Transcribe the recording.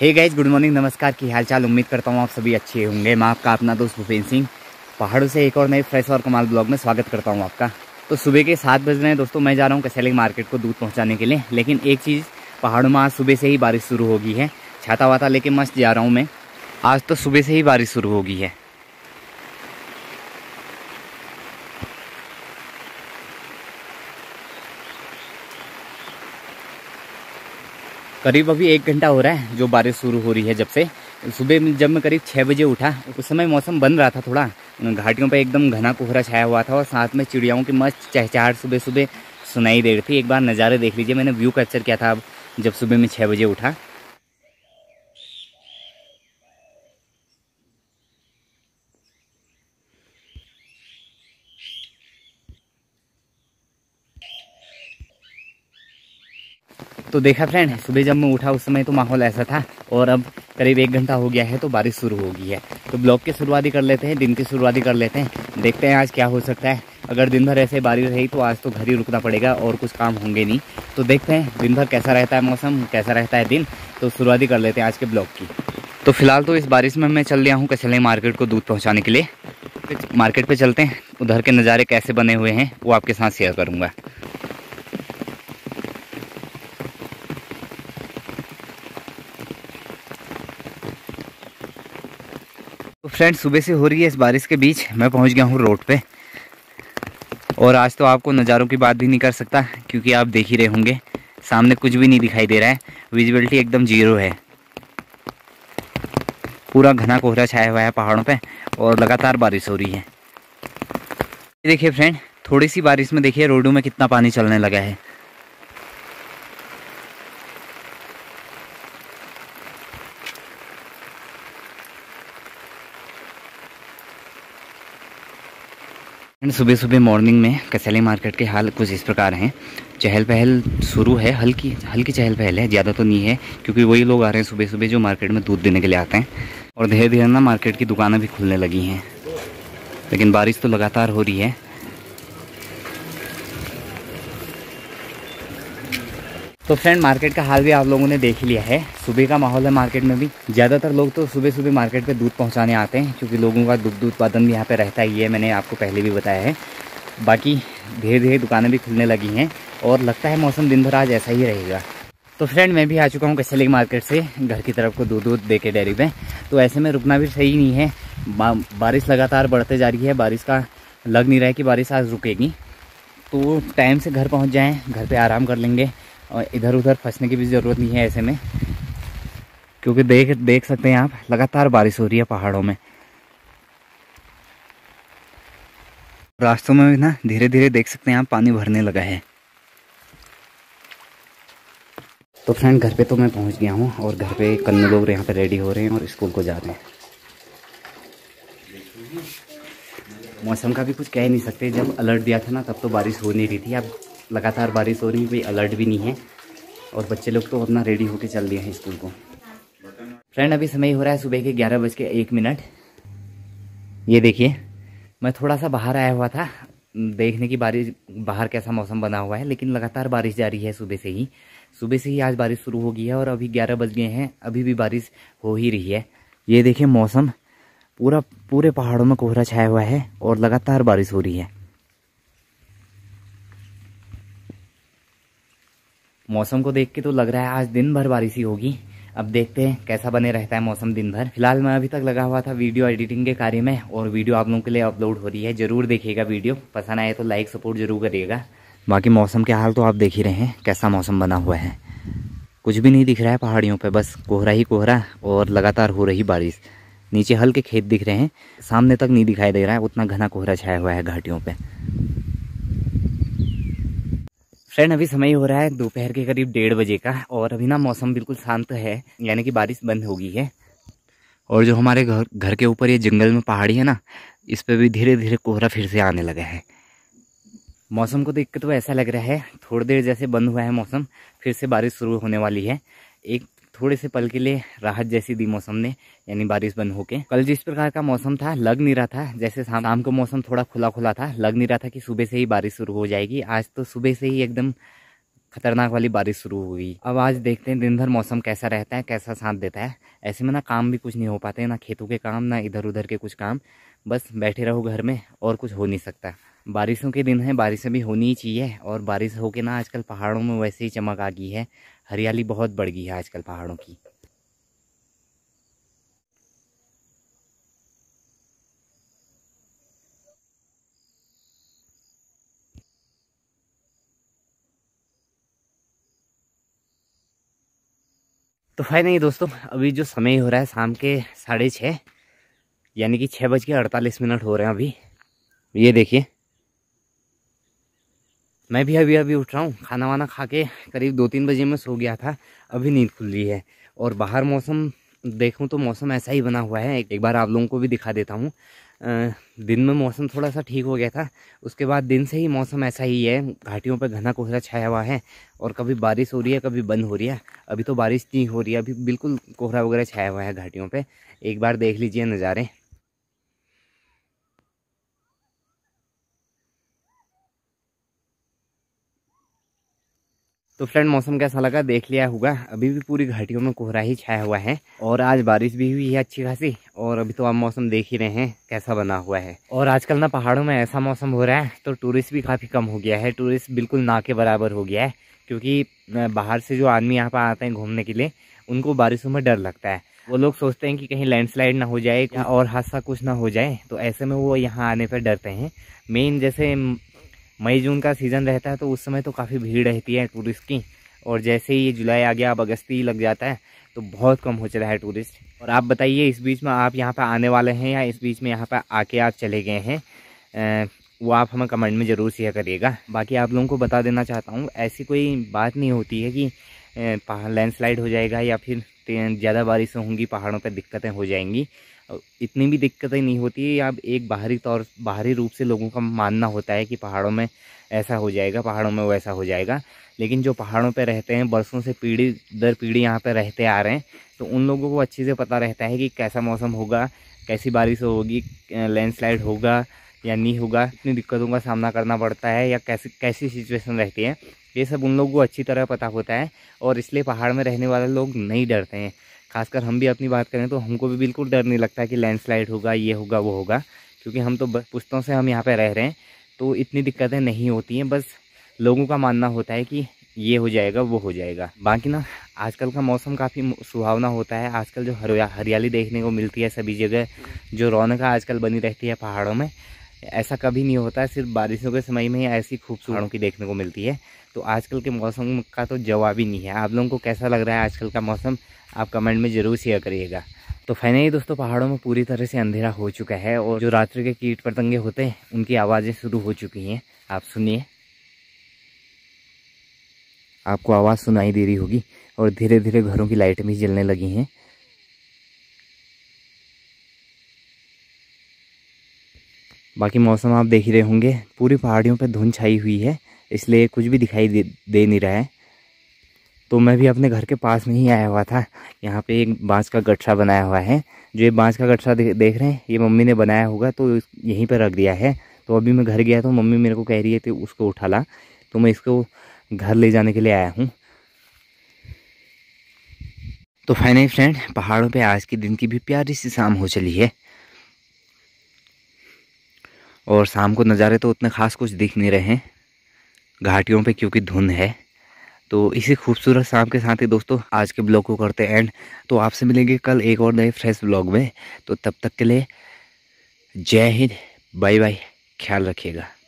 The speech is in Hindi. हे गाइज, गुड मॉर्निंग, नमस्कार, की हालचाल। उम्मीद करता हूँ आप सभी अच्छे होंगे। मैं आपका अपना दोस्त भूपेंद्र सिंह पहाड़ों से एक और नए फ्रेश और कमाल ब्लॉग में स्वागत करता हूँ आपका। तो सुबह के 7 बज रहे हैं दोस्तों। मैं जा रहा हूँ कसियालेख मार्केट को दूध पहुँचाने के लिए, लेकिन एक चीज़, पहाड़ों में आज सुबह से ही बारिश शुरू हो गई है। छाता वाता लेके मस्त जा रहा हूँ मैं। आज तो सुबह से ही बारिश शुरू हो गई है। करीब अभी 1 घंटा हो रहा है जो बारिश शुरू हो रही है। जब से सुबह जब मैं करीब 6 बजे उठा, उस समय मौसम बन रहा था थोड़ा। घाटियों पे एकदम घना कोहरा छाया हुआ था और साथ में चिड़ियाओं की मस्त चहचहाट सुबह सुबह सुनाई दे रही थी। एक बार नज़ारे देख लीजिए। मैंने व्यू कैप्चर किया था अब जब सुबह में 6 बजे उठा। तो देखा फ्रेंड, सुबह जब मैं उठा उस समय तो माहौल ऐसा था और अब करीब 1 घंटा हो गया है तो बारिश शुरू हो गई है। तो ब्लॉग की शुरुआत ही कर लेते हैं, दिन की शुरुआत ही कर लेते हैं। देखते हैं आज क्या हो सकता है। अगर दिन भर ऐसे बारिश रही तो आज तो घर ही रुकना पड़ेगा और कुछ काम होंगे नहीं। तो देखते हैं दिन भर कैसा रहता है मौसम, कैसा रहता है दिन। तो शुरुआत ही कर लेते हैं आज के ब्लॉग की। तो फिलहाल तो इस बारिश में मैं चल रहा हूँ कसियालेख मार्केट को दूध पहुँचाने के लिए। मार्केट पर चलते हैं, उधर के नज़ारे कैसे बने हुए हैं वो आपके साथ शेयर करूँगा। फ्रेंड, सुबह से हो रही है इस बारिश के बीच मैं पहुंच गया हूं रोड पे। और आज तो आपको नज़ारों की बात भी नहीं कर सकता क्योंकि आप देख ही रहे होंगे सामने कुछ भी नहीं दिखाई दे रहा है। विजिबिलिटी एकदम जीरो है। पूरा घना कोहरा छाया हुआ है पहाड़ों पे और लगातार बारिश हो रही है। देखिए फ्रेंड, थोड़ी सी बारिश में देखिए रोडों में कितना पानी चलने लगा है। सुबह सुबह मॉर्निंग में कसियालेख मार्केट के हाल कुछ इस प्रकार हैं। चहल पहल शुरू है, हल्की हल्की चहल पहल है, ज़्यादा तो नहीं है क्योंकि वही लोग आ रहे हैं सुबह सुबह जो मार्केट में दूध देने के लिए आते हैं। और धीरे धीरे ना मार्केट की दुकानें भी खुलने लगी हैं, लेकिन बारिश तो लगातार हो रही है। तो फ्रेंड, मार्केट का हाल भी आप लोगों ने देख लिया है। सुबह का माहौल है मार्केट में भी। ज़्यादातर लोग तो सुबह सुबह मार्केट पे दूध पहुंचाने आते हैं क्योंकि लोगों का दुग्ध उत्पादन भी यहाँ पे रहता ही है। मैंने आपको पहले भी बताया है। बाकी धीरे धीरे दुकानें भी खुलने लगी हैं और लगता है मौसम दिन भर आज ऐसा ही रहेगा। तो फ्रेंड, मैं भी आ चुका हूँ कसियालेख मार्केट से घर की तरफ को दूध दे के डेयरी में। तो ऐसे में रुकना भी सही नहीं है। बारिश लगातार बढ़ते जा रही है। बारिश का लग नहीं रहा है कि बारिश आज रुकेगी। तो टाइम से घर पहुँच जाएँ, घर पर आराम कर लेंगे और इधर उधर फंसने की भी ज़रूरत नहीं है ऐसे में, क्योंकि देख सकते हैं आप लगातार बारिश हो रही है पहाड़ों में। रास्तों में भी ना धीरे धीरे देख सकते हैं आप पानी भरने लगा है। तो फ्रेंड, घर पे तो मैं पहुंच गया हूं और घर पे कन्नू लोग यहाँ पे रेडी हो रहे हैं और स्कूल को जा रहे हैं। मौसम का भी कुछ कह नहीं सकते। जब अलर्ट दिया था ना तब तो बारिश हो नहीं रही थी। अब लगातार बारिश हो रही है, कोई अलर्ट भी नहीं है और बच्चे लोग तो अपना रेडी होके चल दिए हैं स्कूल को। फ्रेंड, अभी समय हो रहा है सुबह के 11:01। ये देखिए, मैं थोड़ा सा बाहर आया हुआ था देखने की बारिश बाहर कैसा मौसम बना हुआ है, लेकिन लगातार बारिश जारी है सुबह से ही। सुबह से ही आज बारिश शुरू हो गई है और अभी 11 बज गए हैं, अभी भी बारिश हो ही रही है। ये देखिए मौसम, पूरे पहाड़ों में कोहरा छाया हुआ है और लगातार बारिश हो रही है। मौसम को देख के तो लग रहा है आज दिन भर बारिश ही होगी। अब देखते हैं कैसा बने रहता है मौसम दिन भर। फिलहाल मैं अभी तक लगा हुआ था वीडियो एडिटिंग के कार्य में और वीडियो आप लोगों के लिए अपलोड हो रही है। जरूर देखिएगा वीडियो, पसंद आए तो लाइक सपोर्ट जरूर करिएगा। बाकी मौसम के हाल तो आप देख ही रहे हैं कैसा मौसम बना हुआ है। कुछ भी नहीं दिख रहा है पहाड़ियों पर, बस कोहरा ही कोहरा और लगातार हो रही बारिश। नीचे हल्के खेत दिख रहे हैं, सामने तक नहीं दिखाई दे रहा है, उतना घना कोहरा छाया हुआ है घाटियों पर। फ्रेंड, अभी समय हो रहा है दोपहर के करीब 1:30 बजे का और अभी ना मौसम बिल्कुल शांत है, यानी कि बारिश बंद हो गई है। और जो हमारे घर के ऊपर ये जंगल में पहाड़ी है ना, इस पे भी धीरे धीरे कोहरा फिर से आने लगा है। मौसम को देख के तो ऐसा लग रहा है थोड़ी देर जैसे बंद हुआ है मौसम, फिर से बारिश शुरू होने वाली है। एक थोड़े से पल के लिए राहत जैसी दी मौसम ने, यानी बारिश बंद होके। कल जिस प्रकार का मौसम था लग नहीं रहा था, जैसे शाम को मौसम थोड़ा खुला खुला था, लग नहीं रहा था कि सुबह से ही बारिश शुरू हो जाएगी। आज तो सुबह से ही एकदम खतरनाक वाली बारिश शुरू हो गई। अब आज देखते हैं दिन भर मौसम कैसा रहता है, कैसा साथ देता है। ऐसे में ना काम भी कुछ नहीं हो पाते, ना खेतों के काम, ना इधर उधर के कुछ काम, बस बैठे रहो घर में और कुछ हो नहीं सकता। बारिशों के दिन है, बारिशें भी होनी ही चाहिए। और बारिश होके ना आजकल पहाड़ों में वैसे ही चमक आ गई है, हरियाली बहुत बढ़ गई है आजकल पहाड़ों की। तो है नहीं दोस्तों, अभी जो समय हो रहा है शाम के 6:30, यानी कि 6:48 हो रहे हैं अभी। ये देखिए, मैं भी अभी उठ रहा हूँ। खाना वाना खा के करीब 2-3 बजे मैं सो गया था, अभी नींद खुली है। और बाहर मौसम देखूँ तो मौसम ऐसा ही बना हुआ है। एक बार आप लोगों को भी दिखा देता हूँ। दिन में मौसम थोड़ा सा ठीक हो गया था, उसके बाद दिन से ही मौसम ऐसा ही है। घाटियों पर घना कोहरा छाया हुआ है और कभी बारिश हो रही है, कभी बंद हो रही है। अभी तो बारिश नहीं हो रही है, अभी बिल्कुल कोहरा वगैरह छाया हुआ है घाटियों पे। एक बार देख लीजिए नज़ारे। तो फ्रेंड, मौसम कैसा लगा देख लिया होगा। अभी भी पूरी घाटियों में कोहरा ही छाया हुआ है और आज बारिश भी हुई है अच्छी खासी। और अभी तो आप मौसम देख ही रहे हैं कैसा बना हुआ है। और आजकल ना पहाड़ों में ऐसा मौसम हो रहा है तो टूरिस्ट भी काफ़ी कम हो गया है। टूरिस्ट बिल्कुल ना के बराबर हो गया है, क्योंकि बाहर से जो आदमी यहाँ पर आते हैं घूमने के लिए, उनको बारिशों में डर लगता है। वो लोग सोचते हैं कि कहीं लैंडस्लाइड ना हो जाए और हादसा कुछ ना हो जाए, तो ऐसे में वो यहाँ आने पर डरते हैं। मेन जैसे मई जून का सीज़न रहता है तो उस समय तो काफ़ी भीड़ रहती है टूरिस्ट की। और जैसे ही ये जुलाई आ गया, अब अगस्त ही लग जाता है, तो बहुत कम हो चला है टूरिस्ट। और आप बताइए, इस बीच में आप यहाँ पर आने वाले हैं या इस बीच में यहाँ पर आके आप चले गए हैं, वो आप हमें कमेंट में ज़रूर शेयर करिएगा। बाकी आप लोगों को बता देना चाहता हूँ, ऐसी कोई बात नहीं होती है कि लैंडस्लाइड हो जाएगा या फिर ज़्यादा बारिश होंगी, पहाड़ों पर दिक्कतें हो जाएंगी। इतनी भी दिक्कतें नहीं होती है। अब एक बाहरी रूप से लोगों का मानना होता है कि पहाड़ों में ऐसा हो जाएगा, पहाड़ों में वैसा हो जाएगा। लेकिन जो पहाड़ों पे रहते हैं, बरसों से पीढ़ी दर पीढ़ी यहाँ पे रहते आ रहे हैं, तो उन लोगों को अच्छे से पता रहता है कि कैसा मौसम होगा, कैसी बारिश होगी, लैंडस्लाइड होगा या नहीं होगा, कितनी दिक्कतों का सामना करना पड़ता है या कैसी सिचुएशन रहती है। ये सब उन लोगों को अच्छी तरह पता होता है और इसलिए पहाड़ में रहने वाले लोग नहीं डरते हैं। खासकर हम भी अपनी बात करें तो हमको भी बिल्कुल डर नहीं लगता कि लैंडस्लाइड होगा, ये होगा, वो होगा, क्योंकि हम तो पुश्तों से हम यहाँ पे रह रहे हैं, तो इतनी दिक्कतें नहीं होती हैं। बस लोगों का मानना होता है कि ये हो जाएगा, वो हो जाएगा। बाकी ना आजकल का मौसम काफ़ी सुहावना होता है। आजकल जो हरियाली देखने को मिलती है सभी जगह, जो रौनक आजकल बनी रहती है पहाड़ों में, ऐसा कभी नहीं होता है। सिर्फ बारिशों के समय में ही ऐसी खूबसूरती देखने को मिलती है। तो आजकल के मौसम का तो जवाब ही नहीं है। आप लोगों को कैसा लग रहा है आजकल का मौसम, आप कमेंट में ज़रूर शेयर करिएगा। तो फाइनली दोस्तों, पहाड़ों में पूरी तरह से अंधेरा हो चुका है और जो रात्रि के कीट पतंगे होते हैं उनकी आवाज़ें शुरू हो चुकी हैं। आप सुनिए, आपको आवाज़ सुनाई दे रही होगी। और धीरे धीरे घरों की लाइटें भी जलने लगी हैं। बाकी मौसम आप देख ही रहे होंगे, पूरी पहाड़ियों पर धुंध छाई हुई है, इसलिए कुछ भी दिखाई दे नहीं रहा है। तो मैं भी अपने घर के पास में ही आया हुआ था। यहाँ पे एक बांस का गट्ठा बनाया हुआ है। जो ये बांस का गट्ठा देख रहे हैं, ये मम्मी ने बनाया होगा, तो यहीं पर रख दिया है। तो अभी मैं घर गया तो मम्मी मेरे को कह रही है तो उसको उठा ला, तो मैं इसको घर ले जाने के लिए आया हूँ। तो फाइनली फ्रेंड, पहाड़ों पर आज के दिन की भी प्यारी सी शाम हो चली है। और शाम को नज़ारे तो उतने ख़ास कुछ दिख नहीं रहे हैं घाटियों पे, क्योंकि धुंध है। तो इसी खूबसूरत शाम के साथ ही दोस्तों आज के ब्लॉग को करते हैं एंड। तो आपसे मिलेंगे कल एक और नए फ्रेश ब्लॉग में। तो तब तक के लिए जय हिंद, बाय बाय, ख्याल रखिएगा।